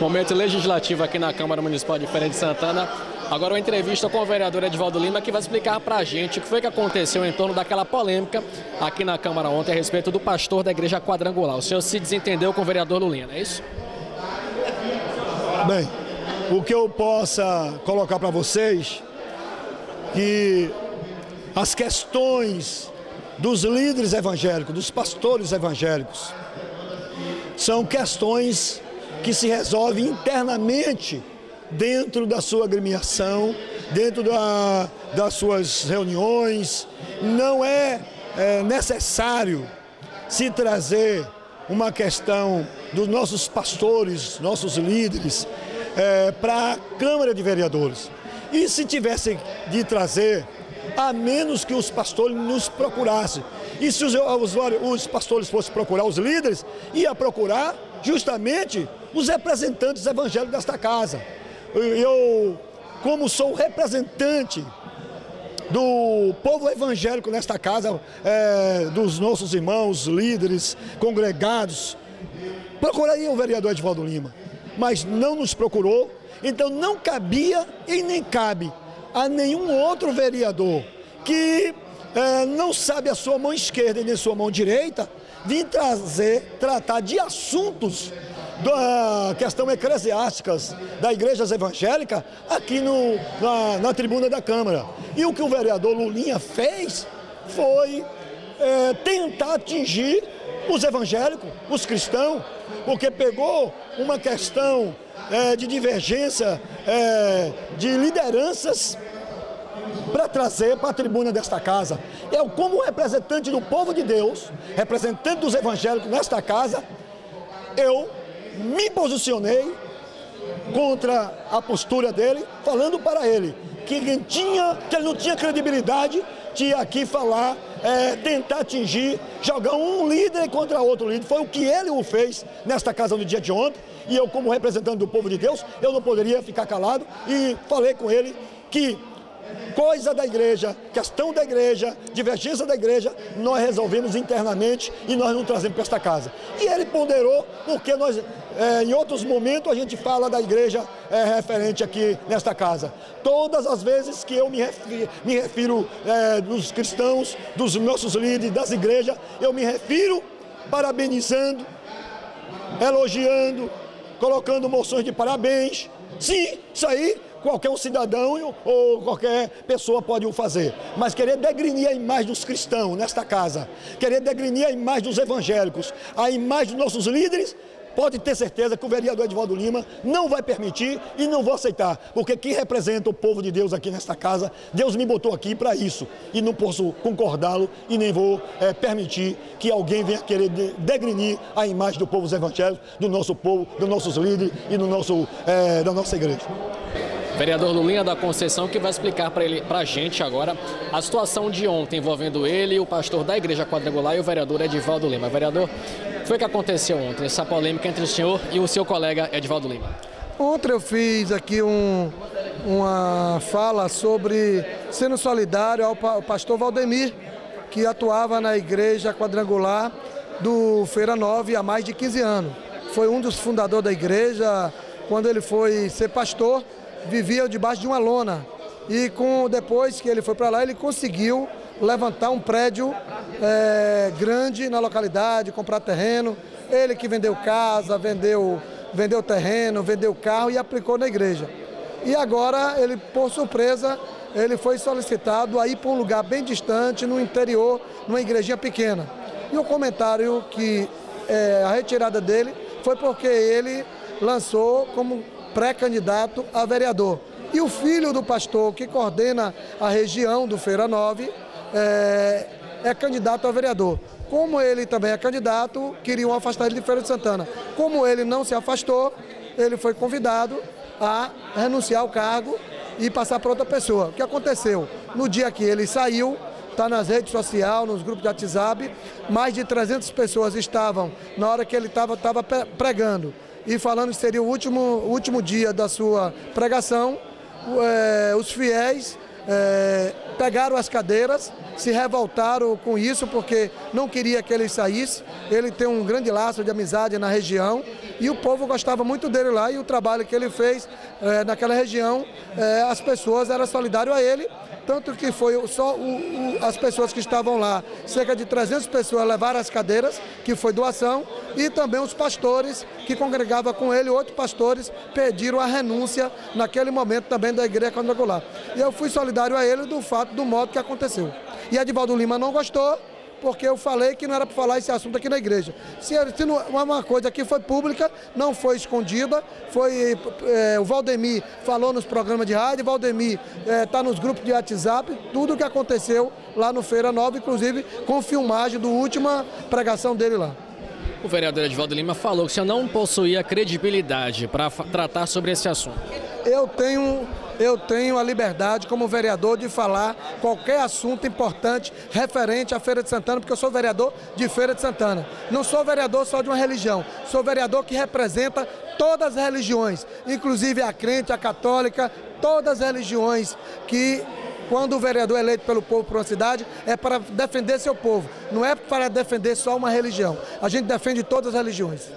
Momento legislativo aqui na Câmara Municipal de Feira de Santana. Agora uma entrevista com o vereador Edvaldo Lima, que vai explicar pra gente o que foi que aconteceu em torno daquela polêmica aqui na Câmara ontem a respeito do pastor da igreja quadrangular. O senhor se desentendeu com o vereador Lulinha, não é isso? Bem, o que eu possa colocar para vocês, que as questões dos líderes evangélicos, dos pastores evangélicos, são questões que se resolvem internamente dentro da sua agremiação, dentro das suas reuniões. Não é necessário se trazer uma questão dos nossos pastores, nossos líderes, para a Câmara de Vereadores. E se tivesse de trazer, a menos que os pastores nos procurassem. E se os pastores fossem procurar os líderes, ia procurar justamente os representantes evangélicos desta casa. Eu, como sou representante do povo evangélico nesta casa, dos nossos irmãos, líderes, congregados, procuraria o vereador Edvaldo Lima, mas não nos procurou, então não cabia e nem cabe a nenhum outro vereador que não sabe a sua mão esquerda e nem a sua mão direita de tratar de assuntos da questão eclesiásticas da igreja evangélica aqui na tribuna da Câmara. E o que o vereador Lulinha fez foi tentar atingir os evangélicos, os cristãos, porque pegou uma questão de divergência de lideranças para trazer para a tribuna desta casa. Eu, como representante do povo de Deus, representante dos evangélicos nesta casa, eu me posicionei contra a postura dele, falando para ele que ele não tinha credibilidade de aqui falar, tentar atingir, jogar um líder contra outro líder. Foi o que ele fez nesta casa no dia de ontem, e eu, como representante do povo de Deus, eu não poderia ficar calado, e falei com ele que coisa da igreja, questão da igreja, divergência da igreja, nós resolvemos internamente e nós não trazemos para esta casa. E ele ponderou, porque nós, em outros momentos, a gente fala da igreja referente aqui nesta casa. Todas as vezes que eu me refiro dos cristãos, dos nossos líderes, das igrejas, eu me refiro parabenizando, elogiando, colocando moções de parabéns. Sim, isso aí qualquer um cidadão ou qualquer pessoa pode o fazer, mas querer degrinir a imagem dos cristãos nesta casa, querer degrinir a imagem dos evangélicos, a imagem dos nossos líderes, pode ter certeza que o vereador Edvaldo Lima não vai permitir e não vou aceitar, porque quem representa o povo de Deus aqui nesta casa, Deus me botou aqui para isso, e não posso concordá-lo e nem vou permitir que alguém venha querer degrinir a imagem do povo evangélico, do nosso povo, dos nossos líderes e da nossa igreja. Vereador Lulinha da Conceição, que vai explicar para a gente agora a situação de ontem envolvendo ele, o pastor da igreja quadrangular e o vereador Edvaldo Lima. Vereador, o que foi que aconteceu ontem, essa polêmica entre o senhor e o seu colega Edvaldo Lima? Ontem eu fiz aqui uma fala sobre sendo solidário ao pastor Valdemir, que atuava na igreja quadrangular do Feira 9 há mais de 15 anos. Foi um dos fundadores da igreja. Quando ele foi ser pastor, vivia debaixo de uma lona, e depois que ele foi para lá, ele conseguiu levantar um prédio grande na localidade, comprar terreno. Ele que vendeu casa, vendeu terreno, vendeu carro e aplicou na igreja. E agora, ele, por surpresa, ele foi solicitado a ir para um lugar bem distante, no interior, numa igrejinha pequena. E o comentário que a retirada dele foi porque ele lançou como pré-candidato a vereador. E o filho do pastor, que coordena a região do Feira 9, é candidato a vereador. Como ele também é candidato, queriam afastar ele de Feira de Santana. Como ele não se afastou, ele foi convidado a renunciar ao cargo e passar para outra pessoa. O que aconteceu? No dia que ele saiu, está nas redes sociais, nos grupos de WhatsApp, mais de 300 pessoas estavam, na hora que ele estava pregando, e falando que seria o último dia da sua pregação, os fiéis pegaram as cadeiras, se revoltaram com isso, porque não queria que ele saísse. Ele tem um grande laço de amizade na região, e o povo gostava muito dele lá, e o trabalho que ele fez naquela região, as pessoas eram solidárias a ele, tanto que foi só as pessoas que estavam lá, cerca de 300 pessoas levaram as cadeiras, que foi doação, e também os pastores que congregavam com ele, outros pastores pediram a renúncia naquele momento também da igreja quadrangular. E eu fui solidário a ele do fato, do modo que aconteceu. E Edvaldo Lima não gostou, porque eu falei que não era para falar esse assunto aqui na igreja. Se não, uma coisa que foi pública, não foi escondida, foi o Valdemir falou nos programas de rádio, Valdemir está nos grupos de WhatsApp, tudo o que aconteceu lá no Feira 9, inclusive com filmagem da última pregação dele lá. O vereador Edvaldo Lima falou que você não possuía credibilidade para tratar sobre esse assunto. Eu tenho a liberdade como vereador de falar qualquer assunto importante referente à Feira de Santana, porque eu sou vereador de Feira de Santana. Não sou vereador só de uma religião, sou vereador que representa todas as religiões, inclusive a crente, a católica, todas as religiões que... Quando o vereador é eleito pelo povo para uma cidade, é para defender seu povo, não é para defender só uma religião. A gente defende todas as religiões.